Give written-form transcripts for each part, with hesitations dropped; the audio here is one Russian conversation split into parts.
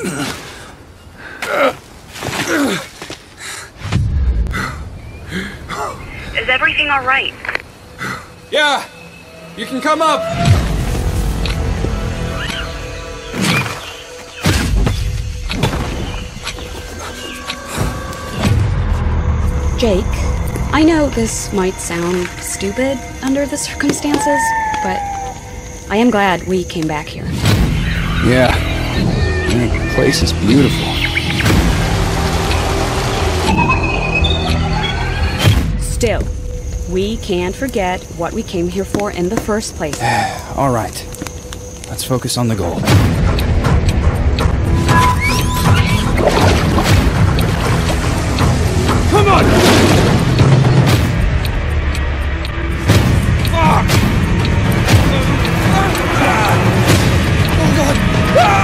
Is everything all right? Yeah, you can come up. Jake, I know this might sound stupid under the circumstances, but I am glad we came back here. Yeah, the place is beautiful. Still, we can't forget what we came here for in the first place. All right, let's focus on the goal. Come on! Fuck! Oh God!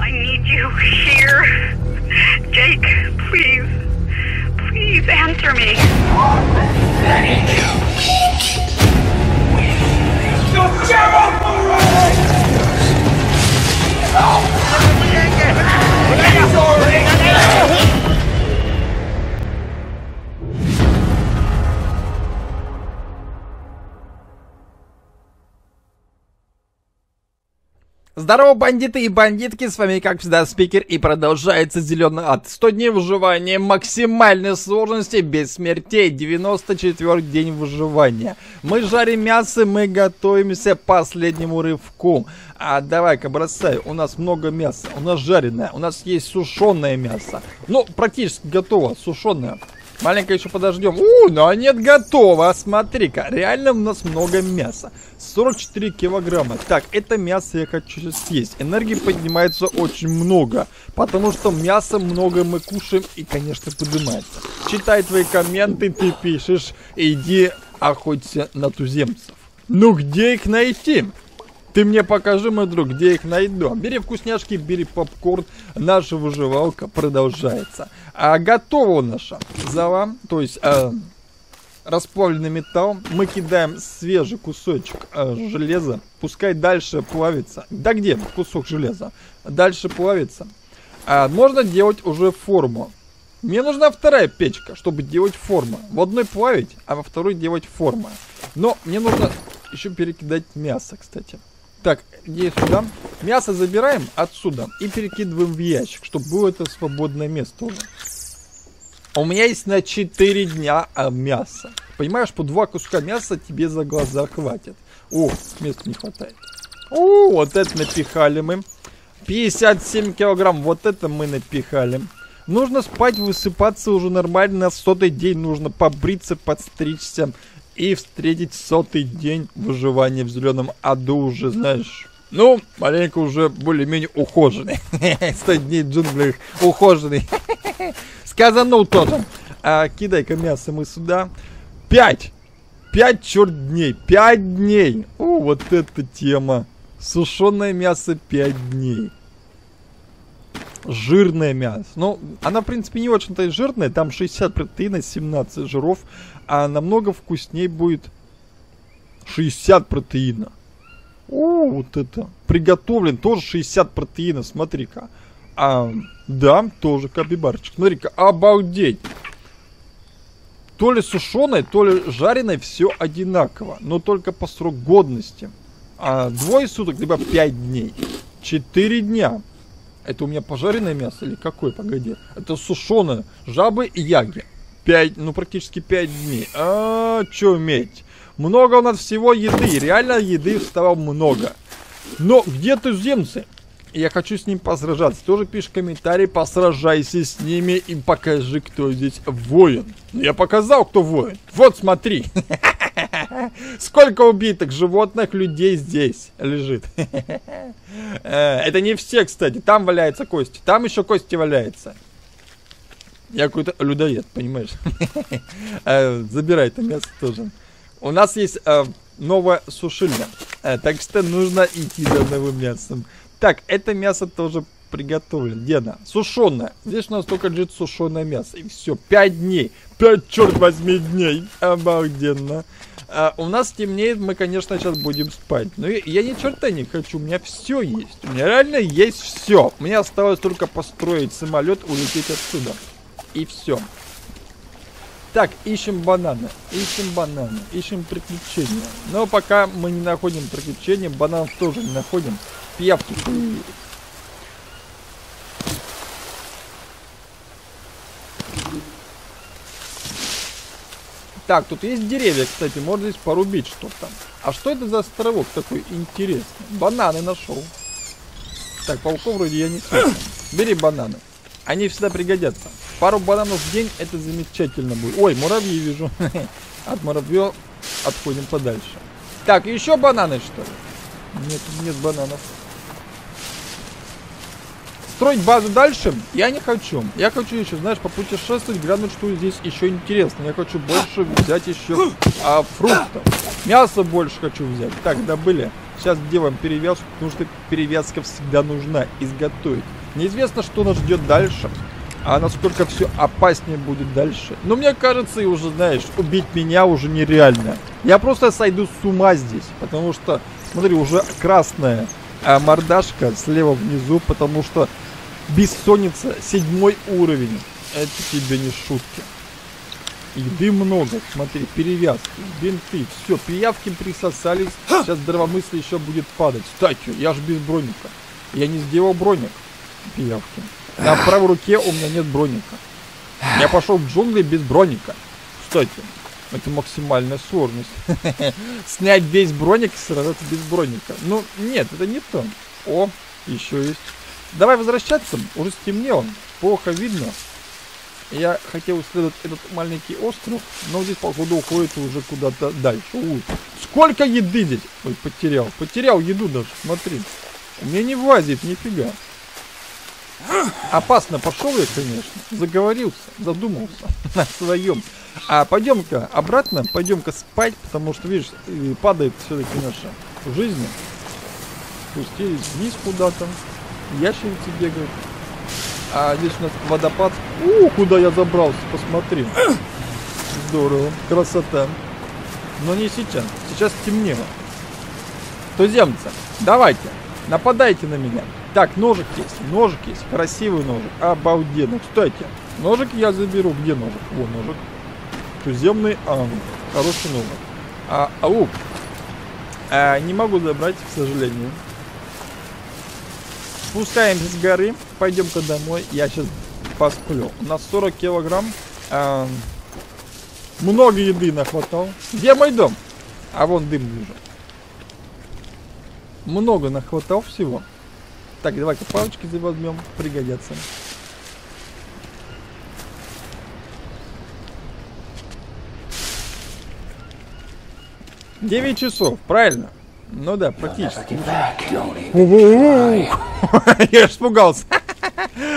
I need you here. Jake, please. Please answer me. Don't give up already! Здорово, бандиты и бандитки, с вами как всегда Спикер, и продолжается зеленый ад. 100 дней выживания, максимальной сложности, без смертей, 94-й день выживания. Мы жарим мясо, мы готовимся к последнему рывку. А давай-ка бросай, у нас много мяса, у нас жареное, у нас есть сушеное мясо. Ну, практически готово, сушеное. Маленько еще подождем. Но нет, готово. Смотри-ка, реально у нас много мяса. 44 килограмма. Так, это мясо я хочу съесть. Энергии поднимается очень много, потому что мясо много мы кушаем и, конечно, поднимается. Читай твои комменты, ты пишешь. Иди охоться на туземцев. Ну, где их найти? Ты мне покажи, мой друг, где их найду. Бери вкусняшки, бери попкорн. Наша выживалка продолжается. А готово наша зала. То есть расплавленный металл. Мы кидаем свежий кусочек железа. Пускай дальше плавится. Да где кусок железа? Дальше плавится. Можно делать уже форму. Мне нужна вторая печка, чтобы делать форму. В одной плавить, а во второй делать форму. Но мне нужно еще перекидать мясо, кстати. Так, иди сюда. Мясо забираем отсюда и перекидываем в ящик, чтобы было это свободное место уже. У меня есть на 4 дня мясо. Понимаешь, по 2 куска мяса тебе за глаза хватит. О, места не хватает. О, вот это напихали мы. 57 килограмм, вот это мы напихали. Нужно спать, высыпаться уже нормально. На 100-й день нужно побриться, подстричься. И встретить 100-й день выживания в зеленом аду уже, знаешь. Ну, маленько уже более-менее ухоженный. 100 дней в джунглях ухоженный. Сказанул тот. Кидай-ка мясо мы сюда. 5 черт дней. 5 дней. О, вот это тема. Сушеное мясо 5 дней. Жирное мясо. Ну, она, в принципе, не очень-то и жирная. Там 60 протеина, 17 жиров. А намного вкуснее будет 60 протеина. О, вот это. Приготовлен тоже 60 протеина. Смотри-ка. Да, тоже капибарчик. Смотри-ка, обалдеть. То ли сушеное, то ли жареное. Все одинаково. Но только по сроку годности. 2 суток, либо 5 дней. 4 дня. Это у меня пожаренное мясо или какое? Погоди. Это сушеное. Жабы и яги. 5, ну практически 5 дней. Чё уметь? Много у нас всего еды. Реально еды стало много. Но где туземцы? Я хочу с ним посражаться. Тоже пиши комментарий, посражайся с ними и покажи, кто здесь воин. Я показал, кто воин. Вот смотри. Сколько убитых животных, людей здесь лежит. Это не все, кстати. Там валяются кости. Там еще кости валяются. Я какой-то людоед, понимаешь? Забирай это мясо тоже. У нас есть новая сушильня. Так что нужно идти за новым мясом. Так, это мясо тоже приготовлен. Деда, сушеное. Здесь у нас только лежит сушеное мясо. И все, 5 дней. 5, черт возьми, дней. Обалденно. У нас темнеет, мы, конечно, сейчас будем спать. Но я ни черта не хочу, у меня все есть. У меня реально есть все. Мне осталось только построить самолет, улететь отсюда. И все. Так, ищем бананы. Ищем бананы. Ищем приключения. Но пока мы не находим приключения, бананов тоже не находим. Пиявки. Так, тут есть деревья, кстати, можно здесь порубить что-то. А что это за островок такой интересный? Бананы нашел. Так, пауков вроде я не слышал. Бери бананы. Они всегда пригодятся. Пару бананов в день, это замечательно будет. Ой, муравьи вижу. От муравьев отходим подальше. Так, еще бананы, что ли? Нет, нет бананов. Строить базу дальше я не хочу. Я хочу еще, знаешь, попутешествовать, глянуть, что здесь еще интересно. Я хочу больше взять еще фруктов. Мясо больше хочу взять. Так, добыли. Сейчас делаем перевязку, потому что перевязка всегда нужна. Изготовить. Неизвестно, что нас ждет дальше. А насколько все опаснее будет дальше. Но мне кажется, и уже, знаешь, убить меня уже нереально. Я просто сойду с ума здесь. Потому что, смотри, уже красная мордашка слева внизу, потому что... Бессонница, 7 уровень. Это тебе не шутки. Еды много, смотри, перевязки, бинты, все, пиявки присосались. Сейчас здравомыслие еще будет падать. Кстати, я же без броника. Я не сделал броник. Пиявки. На правой руке у меня нет броника. Я пошел в джунгли без броника. Кстати, это максимальная сложность. Снять весь броник и сражаться без броника. Ну, нет, это не то. О, еще есть. Давай возвращаться, уже стемнело, плохо видно. Я хотел исследовать этот маленький остров, но здесь, походу, уходит уже куда-то дальше. Ой, сколько еды здесь! Ой, потерял еду даже, смотри. У меня не влазит, нифига. Опасно пошел я, конечно, заговорился, задумался на своем. А пойдем-ка обратно, пойдем-ка спать, потому что, видишь, падает все-таки наша жизнь. Спустились вниз куда-то. Ящерицы бегают. А здесь у нас водопад. О, куда я забрался, посмотри. Здорово, красота. Но не сейчас. Сейчас темнело. Туземцы, давайте, нападайте на меня. Так, ножик есть, красивый ножик. Обалденно. Кстати, ножик я заберу. Где ножик? Вон ножик. Туземный, хороший ножик. Лук. Не могу забрать, к сожалению. Спускаемся с горы, пойдем-ка домой, я сейчас посплю. У нас 40 килограмм, много еды нахватал. Где мой дом? А вон дым вижу. Много нахватал всего. Так, давай-ка палочки возьмем, пригодятся. Девять часов, правильно? Ну да, практически. Я испугался.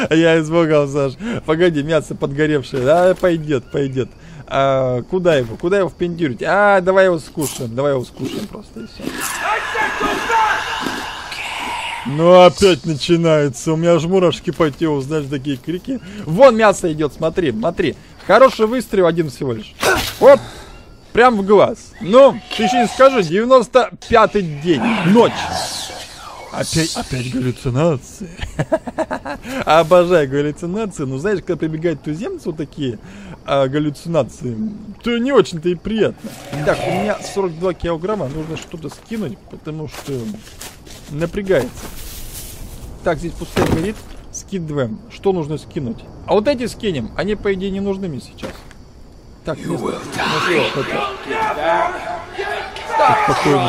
Я испугался, Саш. Погоди, мясо подгоревшее. Да, пойдет. Куда его? Куда его впендюрить? Давай его скушаем. Просто и все. Ну опять начинается. У меня же мурашки по телу, знаешь, такие крики. Вон мясо идет, смотри. Хороший выстрел один всего лишь. Оп! Прям в глаз. Ну, ты еще не скажи, 95-й день. Ночь. Опять галлюцинации. Обожаю галлюцинации. Ну, знаешь, когда прибегают туземцы вот такие галлюцинации, то не очень-то и приятно. Так, у меня 42 килограмма. Нужно что-то скинуть, потому что напрягается. Так, здесь пустой горит. Скидываем. Что нужно скинуть? А вот эти скинем. Они, по идее, не нужны мне сейчас. Так,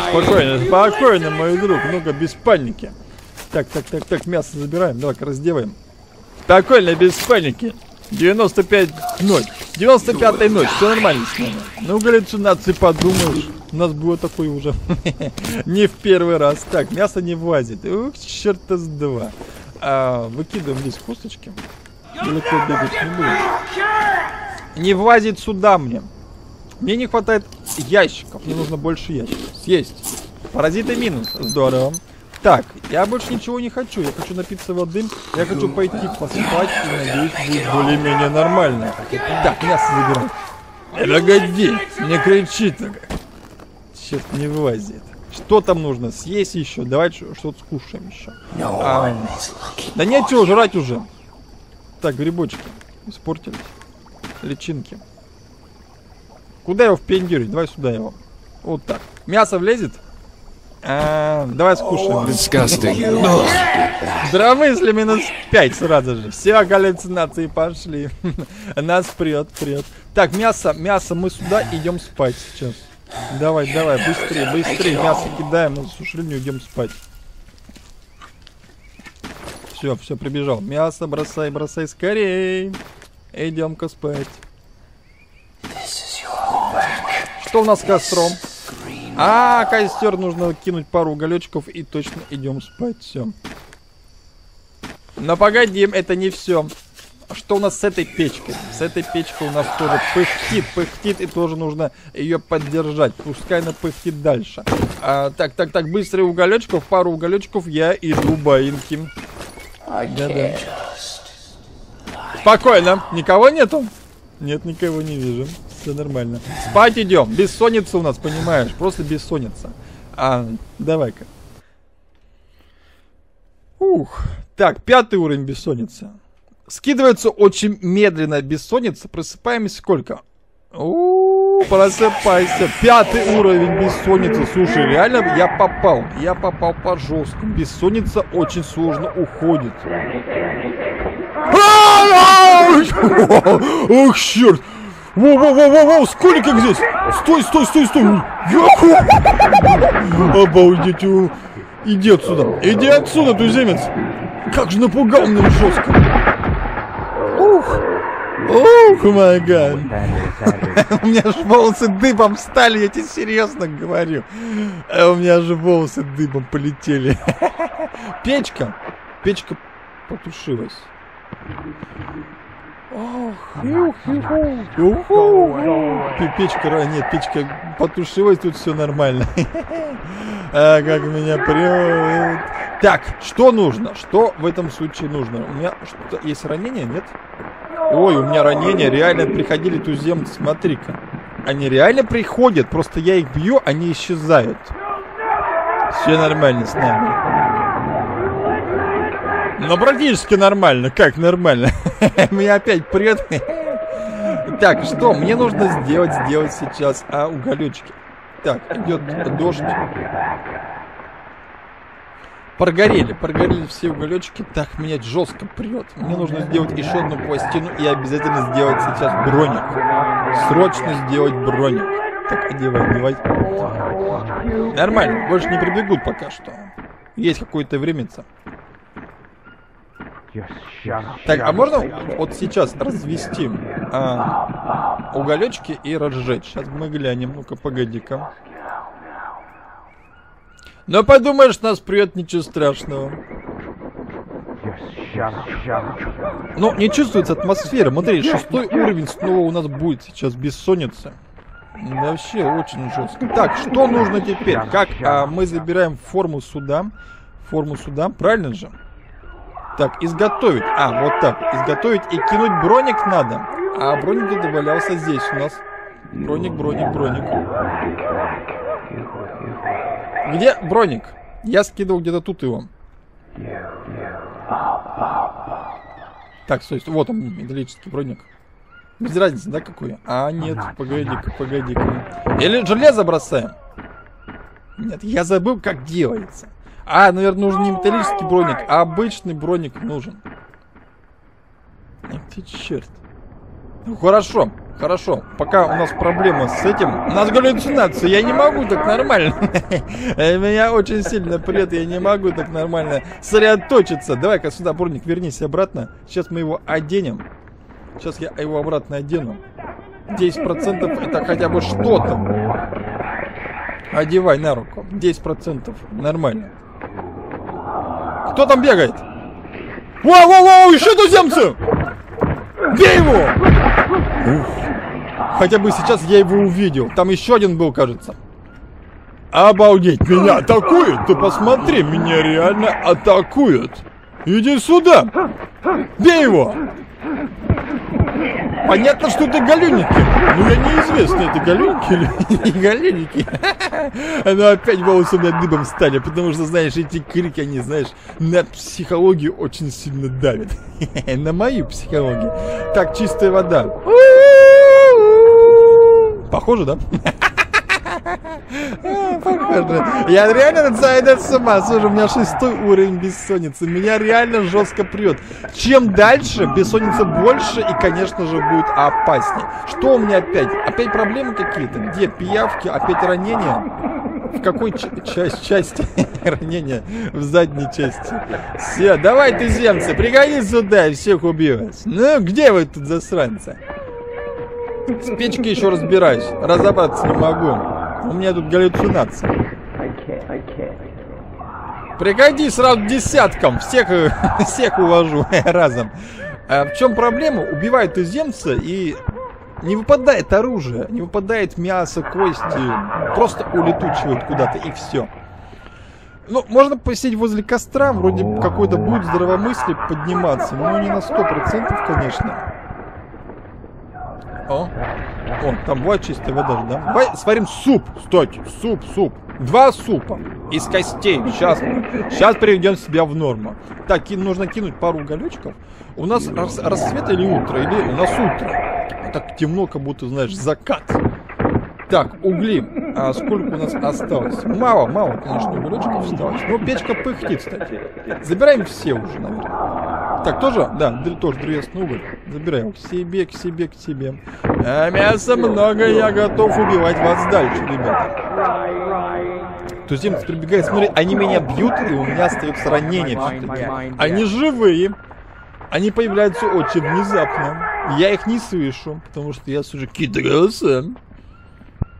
спокойно, мой друг, ну-ка, без паники. Так, мясо забираем, давай-ка разделаем. Спокойно, без паники. 95-я ночь, все нормально с нами. Ну, галлюцинации подумаешь, у нас было такое уже. Не в первый раз. Так, мясо не влазит. Ух, черта с два. Выкидываем здесь косточки. Далеко бегать не будем. Не влазит сюда мне. Мне не хватает ящиков. Мне нужно больше ящиков. Съесть. Паразиты минус. Здорово. Так, я больше ничего не хочу. Я хочу напиться воды, я хочу пойти поспать и, надеюсь, будет более-менее нормально. Так, мясо забирай. Погоди, не кричи так. Черт, не вылазит. Что там нужно? Съесть еще, давай что-то скушаем еще. Да нечего жрать уже. Так, грибочки испортились. Личинки. Куда его впендюрить? Давай сюда его. Вот так. Мясо влезет? Давай скушаем. Здравомысли минус 5 сразу же. Все галлюцинации пошли. Нас прет. Так, мясо, мы сюда идем спать сейчас. Давай, быстрее. Мясо кидаем на сушильню, идем спать. Все, прибежал. Мясо бросай, скорей. Идем-ка спать. Что у нас с костром? Костер нужно кинуть пару уголечков и точно идем спать. Все. Но погодим, это не все. Что у нас с этой печкой? С этой печкой у нас тоже пыхтит, и тоже нужно ее поддержать. Пускай она пыхтит дальше. Так, быстрее уголечков, пару уголечков, я иду баинки. Спокойно, никого нету? Нет, никого не вижу. Все нормально. Спать идем. Бессонница у нас, понимаешь? Просто бессонница. Давай-ка. Ух. Так, 5-й уровень бессонница. Скидывается очень медленно бессонница. Просыпаемся сколько? Просыпайся. 5-й уровень бессонницы. Слушай, реально я попал по жесткому. Бессонница очень сложно уходит. Ох, черт. Воу, сколько их здесь? Стой. Обалдеть. Иди отсюда, туземец. Как же напугал меня жестко. Ух, май гад. У меня же волосы дыбом встали, я тебе серьезно говорю. У меня же волосы дыбом полетели. Печка потушилась. Печка потушилась, тут все нормально. Как меня прет. Так, что нужно? Что в этом случае нужно? У меня что-то есть ранение, нет? Ой, у меня ранение, реально приходили туземцы, смотри-ка. Они реально приходят, просто я их бью, они исчезают. Все нормально с нами. Но практически нормально. Как нормально? Меня опять прет. Так, что мне нужно сделать сейчас? Уголечки. Так, идет дождь. Прогорели все уголечки. Так, меня жестко прет. Мне нужно сделать еще одну пластину и обязательно сделать сейчас броник. Срочно сделать броник. Так, одевай. Нормально, больше не прибегут пока что. Есть какое-то времеца. Так, а можно вот сейчас развести уголечки и разжечь? Сейчас мы глянем. Ну-ка, погоди-ка. Но подумаешь, нас прет, ничего страшного. Но не чувствуется атмосфера. Смотри, 6-й уровень снова у нас будет сейчас бессонница. Вообще очень жестко. Так, что нужно теперь? Как мы забираем форму суда? Форму суда, правильно же? Так, изготовить. Вот так. Изготовить и кинуть броник надо. А броник где-то валялся здесь у нас. Броник. Где броник? Я скидывал где-то тут его. Так, стой. Вот он, металлический броник. Без разницы, да, какой? Нет, погоди-ка. Или железо бросаем? Нет, я забыл, как делается. Наверное, нужен не металлический броник, а обычный броник нужен. Эх ты, черт. Ну, хорошо. Пока у нас проблема с этим. У нас галлюцинация, я не могу так нормально. Меня очень сильно прет, я не могу так нормально сосредоточиться. Давай-ка сюда, броник, вернись обратно. Сейчас мы его оденем. Сейчас я его обратно одену. 10% это хотя бы что-то. Одевай на руку. 10%. Нормально. Кто там бегает? Воу, еще туземцы! Бей его! Ух. Хотя бы сейчас я его увидел. Там еще один был, кажется. Обалдеть, меня атакуют? Ты посмотри, меня реально атакуют. Иди сюда. Бей его. Понятно, что это галюники. Но я неизвестно, это галюники или не галюники. Но опять волосы над дыбом стали, потому что, знаешь, эти крики, они, знаешь, на психологию очень сильно давят. На мою психологию. Так, чистая вода. Похоже, да? Я реально зайду с ума. Слушай, у меня 6-й уровень бессонницы. Меня реально жестко прет. Чем дальше, бессонница больше и, конечно же, будет опаснее. Что у меня опять? Опять проблемы какие-то? Где пиявки? Опять ранения? В какой части ранения? В задней части. Все, давай, туземцы, пригонись сюда, и всех убью. Ну, где вы тут, засранцы? С печки еще разбираюсь. Разобраться не могу. У меня тут галлюцинация. Пригодись сразу десяткам. Всех увожу разом. А в чем проблема? Убивают туземца и не выпадает оружие. Не выпадает мясо, кости. Просто улетучивают куда-то и все. Ну, можно посидеть возле костра. Вроде какой-то будет здравомыслие подниматься. Но не на 100%, конечно. О, вон, там бывает чистая вода, да? Давай сварим суп, стойте, суп. 2 супа из костей. Сейчас приведем себя в норму. Так, нужно кинуть пару уголечков. У нас рассвет или утро? Или у нас утро? Так темно, как будто, знаешь, закат. Так, угли. А сколько у нас осталось? Мало, конечно, уголечков осталось. Но печка пыхтит, кстати. Забираем все уже, наверное. Так, тоже? Да, тоже древесный уголь. Забираем к себе. А мяса много, я готов убивать вас дальше, ребята. Туземцы прибегают, смотри, они меня бьют, и у меня остается ранение все-таки. Они живые. Они появляются очень внезапно. Я их не слышу, потому что я слышу кидрался.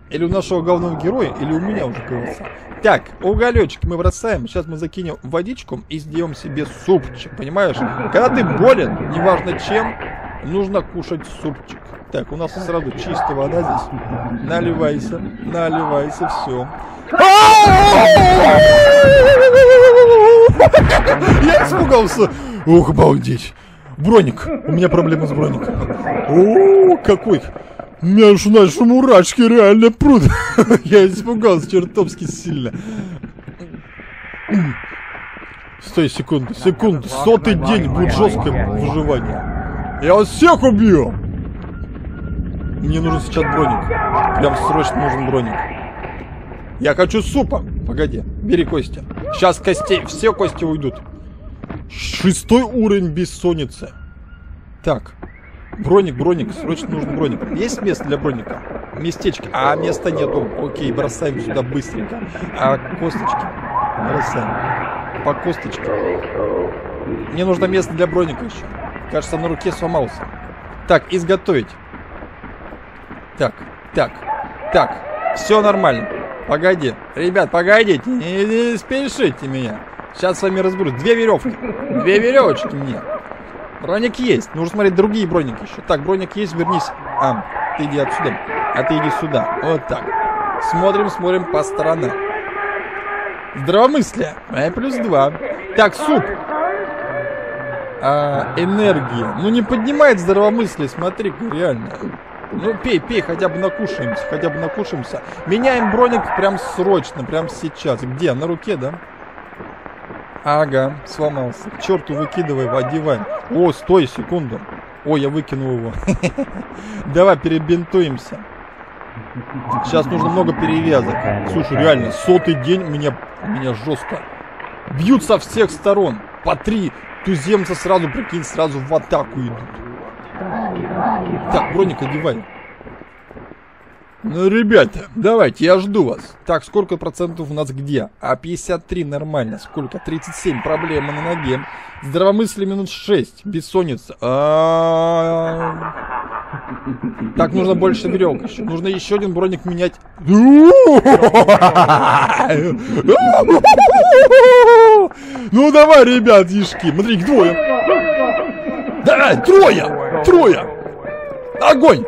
Или у нашего главного героя, или у меня уже голоса. Так, уголечек мы бросаем. Сейчас мы закинем водичку и сделаем себе супчик, понимаешь? Когда ты болен, неважно чем, нужно кушать супчик. Так, у нас сразу чистая вода здесь. Наливайся, все. Я испугался. Ух, обалдеть. Броник, у меня проблемы с броником. О, какой... У меня уж наши мурашки реально прут. Я испугался чертовски сильно. Стой, секунду. 100-й день будет жесткое выживание. Я вас всех убью. Мне нужен сейчас броник. Прям срочно нужен броник. Я хочу супа. Погоди, бери кости. Сейчас костей, все кости уйдут. 6-й уровень бессонницы. Так. Броник, срочно нужен броник. Есть место для броника? Местечки. А, места нету. Окей, бросаем сюда быстренько. А, косточки. Бросаем. По косточке. Мне нужно место для броника еще. Кажется, на руке сломался. Так, изготовить. Так. Все нормально. Погоди. Ребят, погодите. Не спешите меня. Сейчас с вами разберусь. 2 веревки. 2 веревочки мне. Броник есть. Нужно смотреть другие броники еще. Так, броник есть, вернись. А, ты иди отсюда. А ты иди сюда. Вот так. Смотрим по сторонам. Здравомыслие. +2. Так, суп. Энергия. Ну, не поднимает здравомыслие, смотри, реально. Ну, пей, хотя бы накушаемся. Меняем броник прям срочно, прям сейчас. Где? На руке, да? Ага, сломался. К черту, выкидывай, одеваем. О, стой, секунду. О, я выкинул его. Давай перебинтуемся. Сейчас нужно много перевязок. Слушай, реально, 100-й день меня жестко. Бьют со всех сторон. По 3 туземца сразу, прикинь, сразу в атаку идут. Так, броник одевай. Ну, ребята, давайте, я жду вас. Так, сколько процентов у нас где? А 53 нормально. Сколько? 37. Проблема на ноге. Здравомыслие -6. Бессонница. Так, нужно больше веревок еще. Нужно еще один броник менять. Ну, давай, ребят, ешки. Смотри, их 2. Давай, 3! Огонь!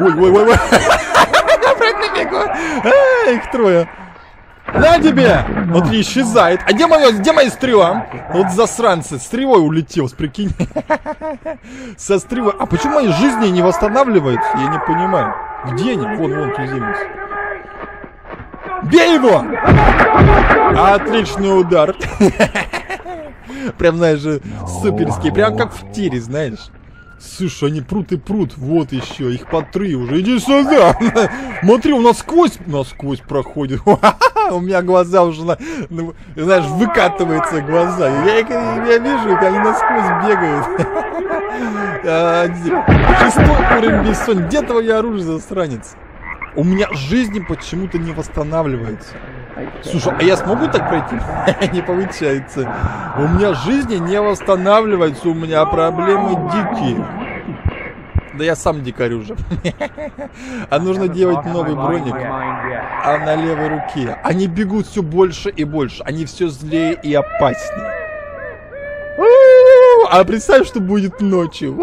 Ой. Их 3. На тебе! Вот и исчезает. А где моя стрела? Вот засранцы, стрелой улетел, прикинь. Со стрелой. А почему мои жизни не восстанавливают? Я не понимаю. Где они? Вон, вон, туземец. Бей его! Отличный удар. Прям, знаешь, суперский. Прям как в тире, знаешь. Слушай, они прут и прут. Вот еще, их по три уже. Иди сюда. Смотри, он насквозь проходит. У меня глаза уже, знаешь, выкатываются глаза. Я вижу, как они насквозь бегают. Шестой уровень бессонницы. Где твое оружие, засранец? У меня жизни почему-то не восстанавливается. Слушай, а я смогу так пройти? Не получается. У меня жизни не восстанавливается, у меня проблемы дикие. Да я сам дикарь уже. А нужно делать новый броник. А на левой руке. Они бегут все больше и больше. Они все злее и опаснее. А представь, что будет ночью.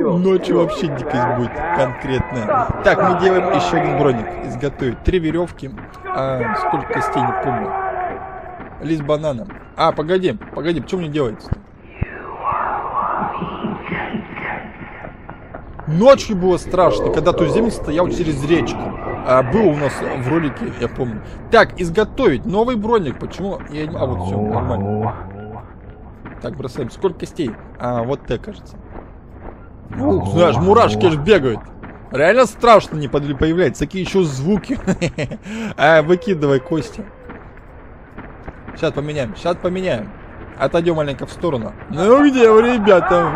Ночью вообще дикость будет конкретная. Так, мы делаем еще один броник. Изготовить 3 веревки. А, сколько костей, не помню. Лист банана. А, погоди, что мне делается? Ночью было страшно, когда туземец стоял через речку. А, был у нас в ролике, я помню. Так, изготовить новый броник. Почему? А вот все, нормально. Так, бросаем. Сколько костей? А, вот Т, кажется. Ух, знаешь, мурашки аж бегают. Реально страшно не появляется. Такие еще звуки. Выкидывай кости. Сейчас поменяем. Отойдем маленько в сторону. Ну где вы, ребята?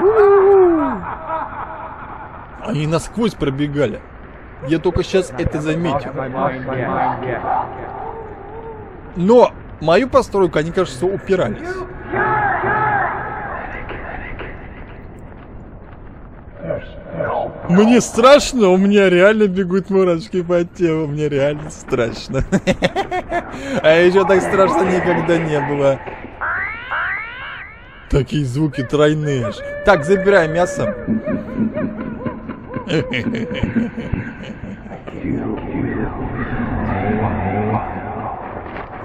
Они насквозь пробегали. Я только сейчас это заметил. Но мою постройку они, кажется, упирались. Мне страшно, у меня реально бегут мурашки по телу, мне реально страшно. А еще так страшно никогда не было. Такие звуки тройные. Так, забирай мясо.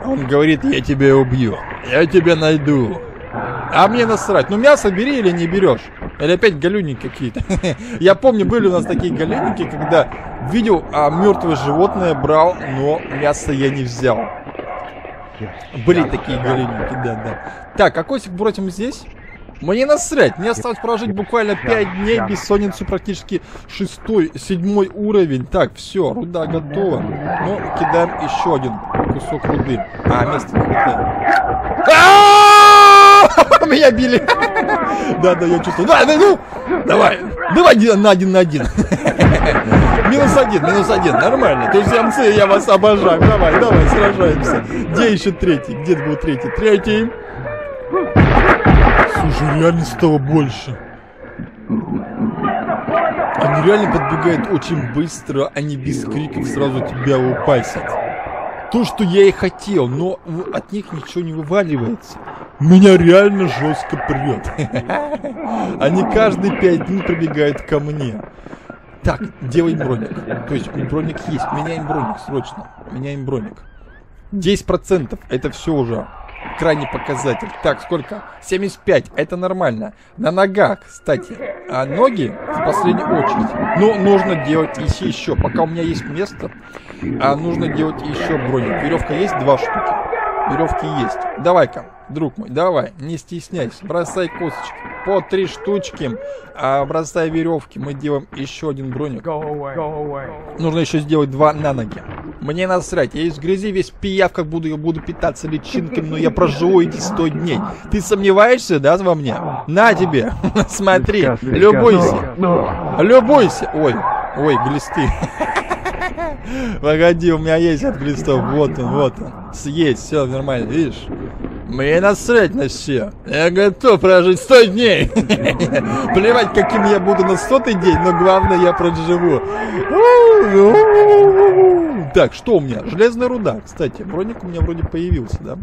Он говорит, я тебя убью, я тебя найду. А мне насрать. Ну мясо бери или не берешь? Или опять галюники какие-то. Я помню, были у нас такие галюники, когда видел, а мертвое животное брал, но мясо я не взял. Были такие галюники, да. Так, а косик бросим здесь. Мне насрать. Мне осталось прожить буквально 5 дней. Бессонницу практически 6-7 уровень. Так, все, руда готова. Ну, кидаем еще один кусок руды. А, место не хватает. Меня били. Да, я чувствую. Ну, давай один на один. Минус один, нормально. Туземцы, я вас обожаю. Давай, сражаемся. Где еще третий? Где был третий? Третий. Слушай, реально стало больше. Они реально подбегают очень быстро, они без криков сразу тебя упасят. То, что я и хотел, но от них ничего не вываливается. Меня реально жестко прет. Они каждые 5 дней прибегают ко мне. Так, делай броник. То есть броник есть. Меняем броник срочно. 10%. Это все уже крайний показатель. Так, сколько? 75. Это нормально. На ногах, кстати. А ноги в последнюю очередь. Но нужно делать еще. Пока у меня есть место, нужно делать еще броник. Веревка есть? 2 штуки. Веревки есть. Давай-ка, друг мой, давай, не стесняйся. Бросай косточки. По 3 штучки. Бросай веревки. Мы делаем еще один броник. Нужно еще сделать 2 на ноги. Мне насрать. Я из грязи весь пияв, как буду. Я буду питаться личинками, но я проживу эти 100 дней. Ты сомневаешься, да, во мне? На тебе. Смотри. Любуйся. Ой, глисты. Погоди, у меня есть от глистов. Вот он. Съесть, все нормально, видишь? Мне насрать на все. Я готов прожить 100 дней. Плевать, каким я буду на 100-й день, но главное, я проживу. Так, что у меня? Железная руда, кстати. Броник у меня вроде появился, да?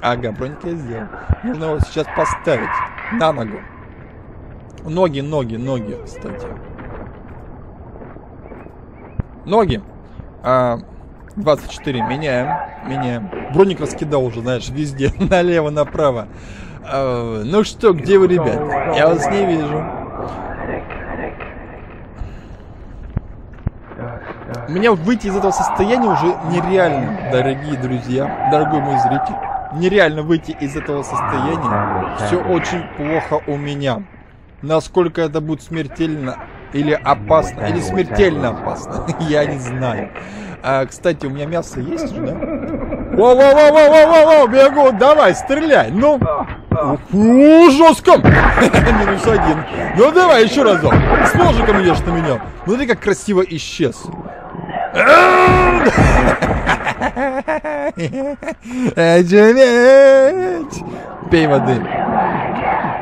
Ага, броник я сделал. Нужно его сейчас поставить на ногу. Ноги, кстати. Ноги. 24, меняем. Броник раскидал уже, знаешь, везде, налево, направо. Ну что, где вы, ребят? Я вас не вижу. Меня выйти из этого состояния уже нереально, дорогие друзья, дорогой мой зритель. Нереально выйти из этого состояния. Все очень плохо у меня. Насколько это будет смертельно или опасно, или смертельно опасно, я не знаю. Кстати, у меня мясо есть же, да? Во-во-во-во-во-во-во, бегу, давай, стреляй, ну. Жестко. Минус один. Ну давай, еще разок. С ножиком идешь на меня. Ну ты как красиво исчез. Пей воды.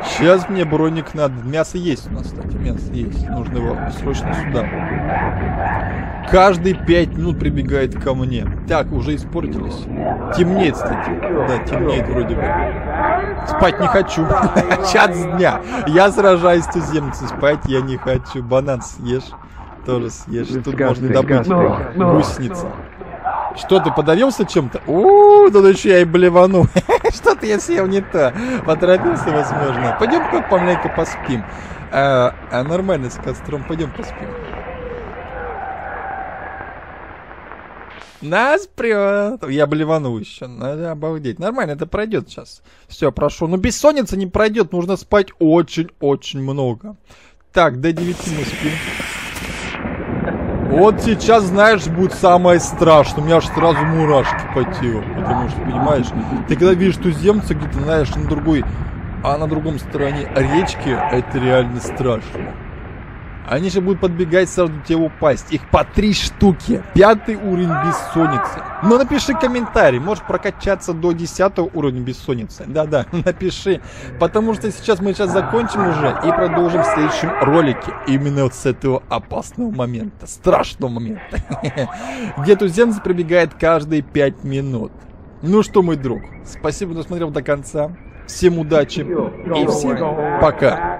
Сейчас мне броник надо. Мясо есть у нас, кстати, мясо есть. Нужно его срочно сюда. Каждые 5 минут прибегает ко мне. Так, уже испортились. Темнеет, кстати. Да, темнеет вроде бы. Спать не хочу. Час дня. Я сражаюсь с туземцем. Спать я не хочу. Банан съешь. Тоже съешь. Тут можно добыть гусеница. Что ты, подавился чем-то? Да еще я и блевану. Что-то я съел не то. Поторопился, возможно. Пойдем помаленько поспим. Нормально с костром. Пойдем поспим. Нас прет. Я блевану еще. Надо обалдеть. Нормально, это пройдет сейчас. Все, прошу. Но бессонница не пройдет. Нужно спать очень-очень много. Так, до 9 мы спим. Вот сейчас, знаешь, будет самое страшное. У меня аж сразу мурашки по телу. Потому что, понимаешь, ты когда видишь туземца где-то, знаешь, на другой, а на другом стороне речки, это реально страшно. Они же будут подбегать сразу к тебе упасть. Их по 3 штуки. 5-й уровень бессонницы. Ну напиши комментарий. Можешь прокачаться до 10-го уровня бессонницы. Да-да, напиши. Потому что мы сейчас закончим уже и продолжим в следующем ролике. Именно вот с этого опасного момента. Страшного момента. Где туземец прибегает каждые 5 минут. Ну что, мой друг. Спасибо, что смотрел до конца. Всем удачи. И всем пока.